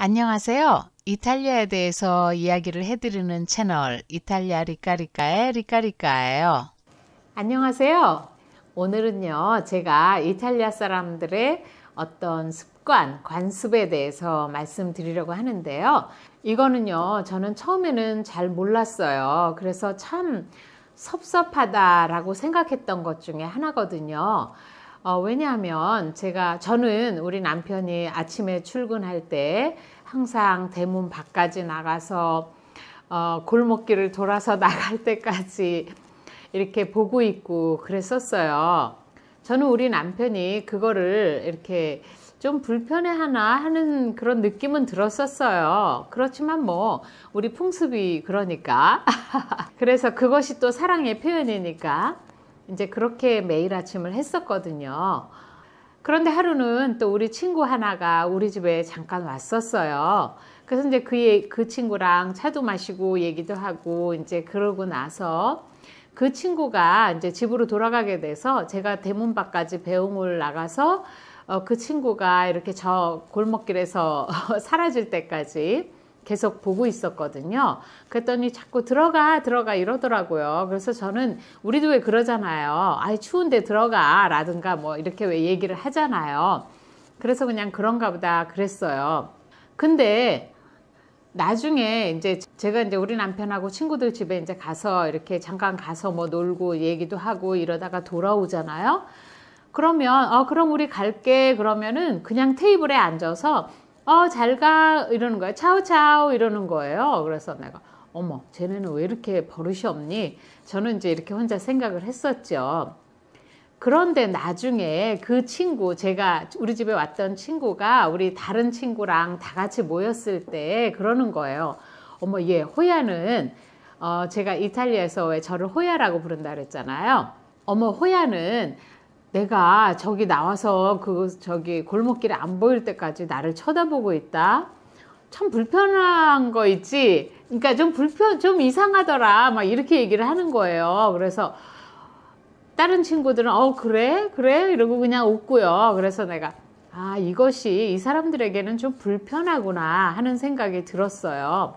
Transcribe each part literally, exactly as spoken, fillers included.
안녕하세요. 이탈리아에 대해서 이야기를 해드리는 채널 이탈리아 리카리카의 리카리카예요. 안녕하세요. 오늘은요, 제가 이탈리아 사람들의 어떤 습관, 관습에 대해서 말씀드리려고 하는데요. 이거는요, 저는 처음에는 잘 몰랐어요. 그래서 참 섭섭하다라고 생각했던 것 중에 하나거든요. 어, 왜냐하면 제가 저는 우리 남편이 아침에 출근할 때 항상 대문 밖까지 나가서 어, 골목길을 돌아서 나갈 때까지 이렇게 보고 있고 그랬었어요. 저는 우리 남편이 그거를 이렇게 좀 불편해하나 하는 그런 느낌은 들었었어요. 그렇지만 뭐 우리 풍습이 그러니까 그래서 그것이 또 사랑의 표현이니까 이제 그렇게 매일 아침을 했었거든요. 그런데 하루는 또 우리 친구 하나가 우리 집에 잠깐 왔었어요. 그래서 이제 그, 그 친구랑 차도 마시고 얘기도 하고 이제 그러고 나서 그 친구가 이제 집으로 돌아가게 돼서 제가 대문 밖까지 배웅을 나가서 어, 그 친구가 이렇게 저 골목길에서 사라질 때까지 계속 보고 있었거든요. 그랬더니 자꾸 들어가 들어가 이러더라고요. 그래서 저는 우리도 왜 그러잖아요. 아이 추운데 들어가 라든가 뭐 이렇게 왜 얘기를 하잖아요. 그래서 그냥 그런가 보다 그랬어요. 근데 나중에 이제 제가 이제 우리 남편하고 친구들 집에 이제 가서 이렇게 잠깐 가서 뭐 놀고 얘기도 하고 이러다가 돌아오잖아요. 그러면 어 그럼 우리 갈게 그러면은 그냥 테이블에 앉아서 어, 잘 가 이러는 거예요. 차오차오 이러는 거예요. 그래서 내가 어머 쟤네는 왜 이렇게 버릇이 없니? 저는 이제 이렇게 혼자 생각을 했었죠. 그런데 나중에 그 친구 제가 우리 집에 왔던 친구가 우리 다른 친구랑 다 같이 모였을 때 그러는 거예요. 어머 얘 호야는 어, 제가 이탈리아에서 왜 저를 호야라고 부른다 그랬잖아요. 어머 호야는 내가 저기 나와서 그 저기 골목길에 안 보일 때까지 나를 쳐다보고 있다. 참 불편한 거 있지. 그러니까 좀 불편, 좀 이상하더라. 막 이렇게 얘기를 하는 거예요. 그래서 다른 친구들은 어 그래 그래 이러고 그냥 웃고요. 그래서 내가 아 이것이 이 사람들에게는 좀 불편하구나 하는 생각이 들었어요.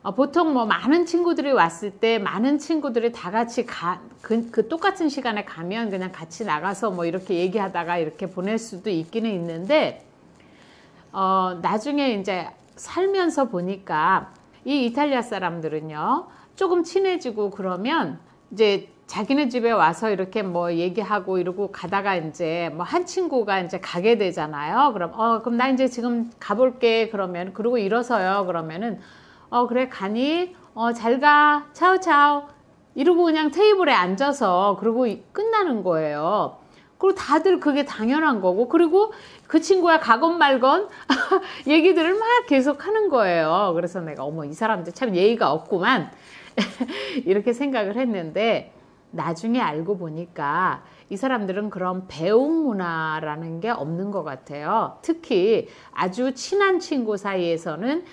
어, 보통 뭐 많은 친구들이 왔을 때 많은 친구들이 다 같이 가, 그, 그 똑같은 시간에 가면 그냥 같이 나가서 뭐 이렇게 얘기하다가 이렇게 보낼 수도 있기는 있는데 어, 나중에 이제 살면서 보니까 이 이탈리아 사람들은요 조금 친해지고 그러면 이제 자기네 집에 와서 이렇게 뭐 얘기하고 이러고 가다가 이제 뭐 한 친구가 이제 가게 되잖아요. 그럼 어 그럼 나 이제 지금 가볼게 그러면 그러고 일어서요 그러면은 어 그래 가니? 어 잘 가 차오차오 이러고 그냥 테이블에 앉아서 그러고 끝나는 거예요. 그리고 다들 그게 당연한 거고 그리고 그 친구야 가건 말건 얘기들을 막 계속 하는 거예요. 그래서 내가 어머 이 사람들 참 예의가 없구만 이렇게 생각을 했는데 나중에 알고 보니까 이 사람들은 그런 배웅 문화라는 게 없는 것 같아요. 특히 아주 친한 친구 사이에서는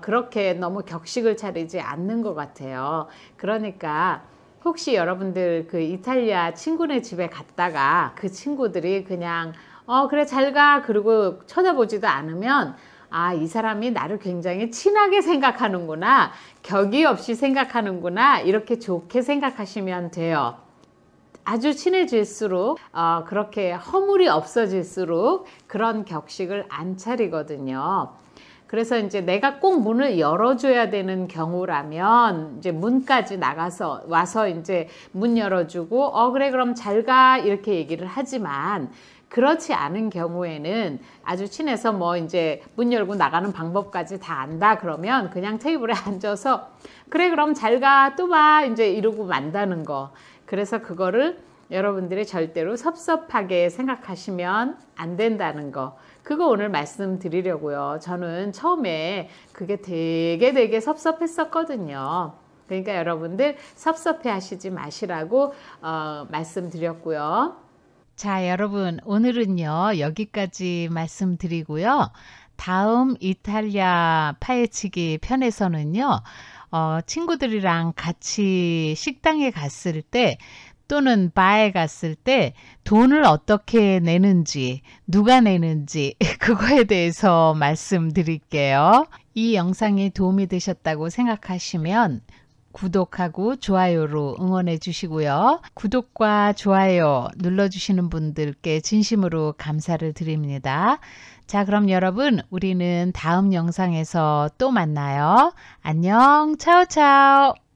그렇게 너무 격식을 차리지 않는 것 같아요. 그러니까 혹시 여러분들 그 이탈리아 친구네 집에 갔다가 그 친구들이 그냥 어 그래 잘 가 그러고 쳐다보지도 않으면 아, 이 사람이 나를 굉장히 친하게 생각하는구나, 격이 없이 생각하는구나 이렇게 좋게 생각하시면 돼요. 아주 친해질수록 어, 그렇게 허물이 없어질수록 그런 격식을 안 차리거든요. 그래서 이제 내가 꼭 문을 열어줘야 되는 경우라면 이제 문까지 나가서 와서 이제 문 열어주고 어 그래 그럼 잘 가 이렇게 얘기를 하지만 그렇지 않은 경우에는 아주 친해서 뭐 이제 문 열고 나가는 방법까지 다 안다 그러면 그냥 테이블에 앉아서 그래 그럼 잘 가 또 봐 이제 이러고 만다는 거. 그래서 그거를 여러분들이 절대로 섭섭하게 생각하시면 안 된다는 거. 그거 오늘 말씀드리려고요. 저는 처음에 그게 되게 되게 섭섭했었거든요. 그러니까 여러분들 섭섭해 하시지 마시라고 어, 말씀드렸고요. 자, 여러분 오늘은요 여기까지 말씀드리고요. 다음 이탈리아 파헤치기 편에서는요 어, 친구들이랑 같이 식당에 갔을 때 또는 바에 갔을 때 돈을 어떻게 내는지, 누가 내는지 그거에 대해서 말씀드릴게요. 이 영상이 도움이 되셨다고 생각하시면 구독하고 좋아요로 응원해 주시고요. 구독과 좋아요 눌러주시는 분들께 진심으로 감사를 드립니다. 자, 그럼 여러분, 우리는 다음 영상에서 또 만나요. 안녕, 차오차오!